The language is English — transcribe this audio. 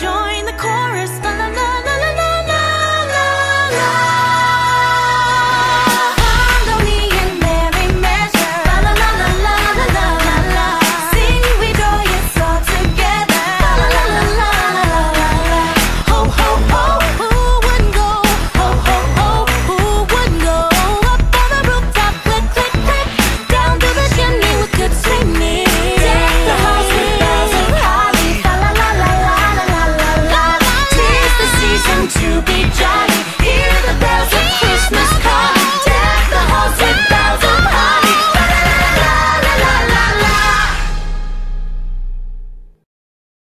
join.